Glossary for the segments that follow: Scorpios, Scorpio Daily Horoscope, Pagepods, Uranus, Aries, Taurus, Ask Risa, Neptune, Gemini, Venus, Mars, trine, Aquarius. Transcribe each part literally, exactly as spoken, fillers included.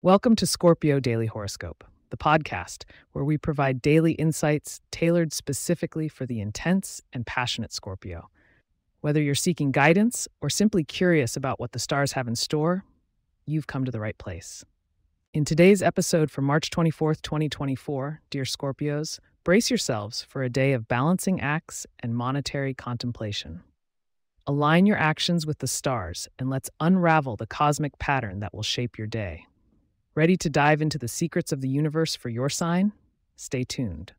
Welcome to Scorpio Daily Horoscope, the podcast where we provide daily insights tailored specifically for the intense and passionate Scorpio. Whether you're seeking guidance or simply curious about what the stars have in store, you've come to the right place. In today's episode for March twenty-fourth, twenty twenty-four, dear Scorpios, brace yourselves for a day of balancing acts and monetary contemplation. Align your actions with the stars and let's unravel the cosmic pattern that will shape your day. Ready to dive into the secrets of the universe for your sign? Stay tuned.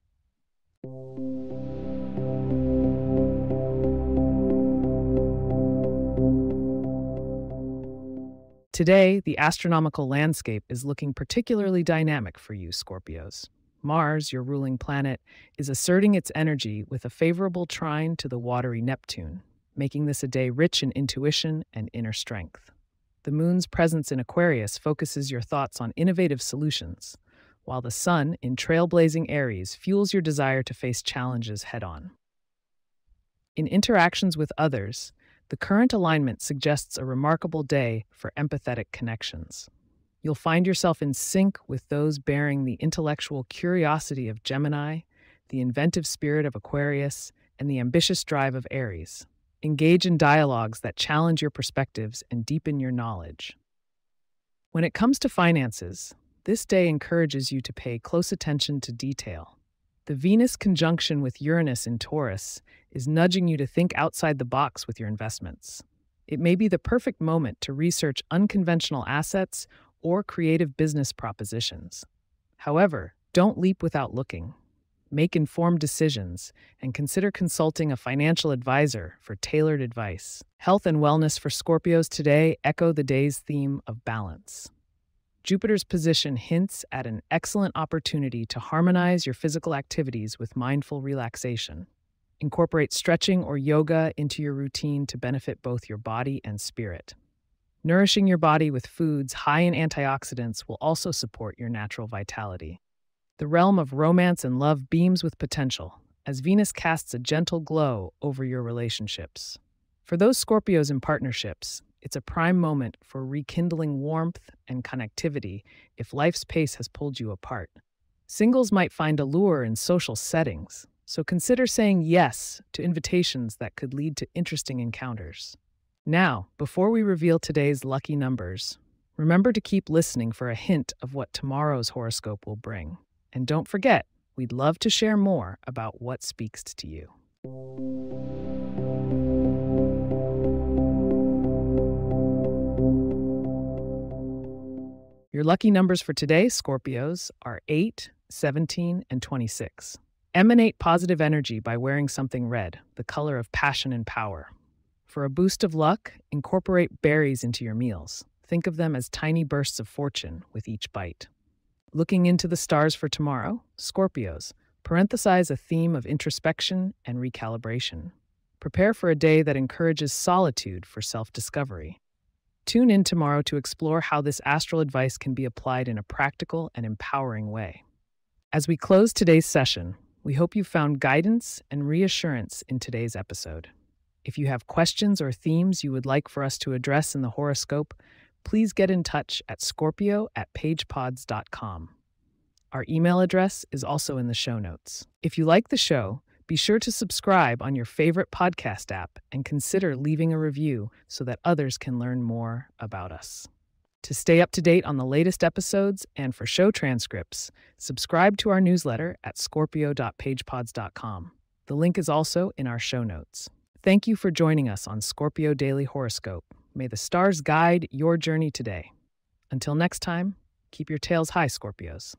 Today, the astronomical landscape is looking particularly dynamic for you, Scorpios. Mars, your ruling planet, is asserting its energy with a favorable trine to the watery Neptune, making this a day rich in intuition and inner strength. The moon's presence in Aquarius focuses your thoughts on innovative solutions, while the sun, in trailblazing Aries, fuels your desire to face challenges head-on. In interactions with others, the current alignment suggests a remarkable day for empathetic connections. You'll find yourself in sync with those bearing the intellectual curiosity of Gemini, the inventive spirit of Aquarius, and the ambitious drive of Aries. Engage in dialogues that challenge your perspectives and deepen your knowledge. When it comes to finances, this day encourages you to pay close attention to detail. The Venus conjunction with Uranus in Taurus is nudging you to think outside the box with your investments. It may be the perfect moment to research unconventional assets or creative business propositions. However, don't leap without looking. Make informed decisions, and consider consulting a financial advisor for tailored advice. Health and wellness for Scorpios today echo the day's theme of balance. Jupiter's position hints at an excellent opportunity to harmonize your physical activities with mindful relaxation. Incorporate stretching or yoga into your routine to benefit both your body and spirit. Nourishing your body with foods high in antioxidants will also support your natural vitality. The realm of romance and love beams with potential, as Venus casts a gentle glow over your relationships. For those Scorpios in partnerships, it's a prime moment for rekindling warmth and connectivity if life's pace has pulled you apart. Singles might find allure in social settings, so consider saying yes to invitations that could lead to interesting encounters. Now, before we reveal today's lucky numbers, remember to keep listening for a hint of what tomorrow's horoscope will bring. And don't forget, we'd love to share more about what speaks to you. Your lucky numbers for today, Scorpios, are eight, seventeen, and twenty-six. Emanate positive energy by wearing something red, the color of passion and power. For a boost of luck, incorporate berries into your meals. Think of them as tiny bursts of fortune with each bite. Looking into the stars for tomorrow, Scorpios, parenthesize a theme of introspection and recalibration. Prepare for a day that encourages solitude for self-discovery. Tune in tomorrow to explore how this astral advice can be applied in a practical and empowering way. As we close today's session, we hope you found guidance and reassurance in today's episode. If you have questions or themes you would like for us to address in the horoscope, please get in touch at Scorpio at pagepods dot com. Our email address is also in the show notes. If you like the show, be sure to subscribe on your favorite podcast app and consider leaving a review so that others can learn more about us. To stay up to date on the latest episodes and for show transcripts, subscribe to our newsletter at Scorpio dot pagepods dot com. The link is also in our show notes. Thank you for joining us on Scorpio Daily Horoscope. May the stars guide your journey today. Until next time, keep your tails high, Scorpios.